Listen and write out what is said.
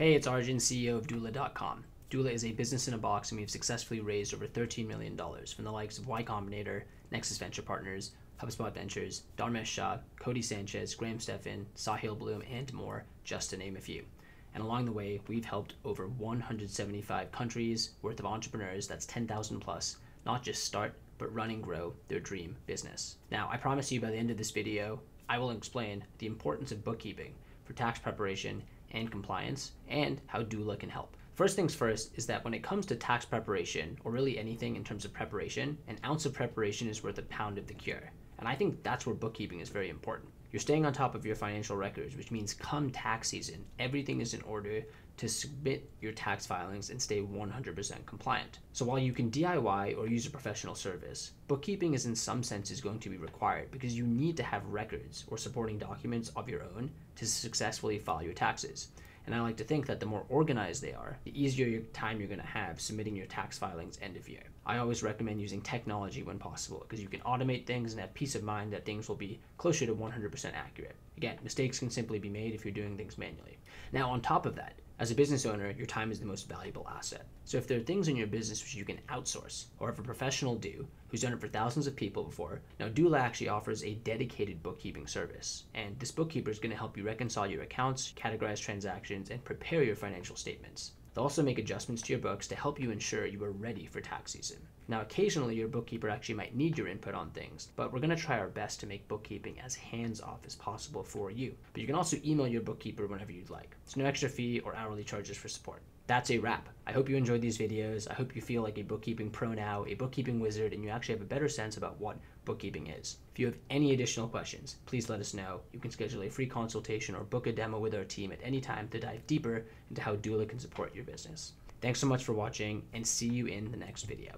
Hey, it's Arjun, CEO of doola.com. Doola is a business in a box, and we've successfully raised over $13 million from the likes of Y Combinator, Nexus Venture Partners, HubSpot Ventures, Dharmesh Shah, Cody Sanchez, Graham Stephan, Sahil Bloom, and more, just to name a few. And along the way, we've helped over 175 countries worth of entrepreneurs, that's 10,000 plus, not just start, but run and grow their dream business. Now, I promise you by the end of this video, I will explain the importance of bookkeeping for tax preparation and compliance, and how doola can help. First things first is that when it comes to tax preparation, or really anything in terms of preparation, an ounce of preparation is worth a pound of the cure. And I think that's where bookkeeping is very important. You're staying on top of your financial records, which means come tax season, everything is in order to submit your tax filings and stay 100% compliant. So while you can DIY or use a professional service, bookkeeping is in some senses going to be required because you need to have records or supporting documents of your own to successfully file your taxes. And I like to think that the more organized they are, the easier your time you're going to have submitting your tax filings end of year. I always recommend using technology when possible because you can automate things and have peace of mind that things will be closer to 100% accurate. Again, mistakes can simply be made if you're doing things manually. Now, on top of that, as a business owner, your time is the most valuable asset. So if there are things in your business which you can outsource or have a professional do who's done it for thousands of people before, now doola actually offers a dedicated bookkeeping service. And this bookkeeper is going to help you reconcile your accounts, categorize transactions, and prepare your financial statements. They'll also make adjustments to your books to help you ensure you are ready for tax season. Now, occasionally your bookkeeper actually might need your input on things, but we're going to try our best to make bookkeeping as hands-off as possible for you. But you can also email your bookkeeper whenever you'd like. There's no extra fee or hourly charges for support. That's a wrap. I hope you enjoyed these videos. I hope you feel like a bookkeeping pro now, a bookkeeping wizard, and you actually have a better sense about what bookkeeping is. If you have any additional questions, please let us know. You can schedule a free consultation or book a demo with our team at any time to dive deeper into how doola can support your business. Thanks so much for watching, and see you in the next video.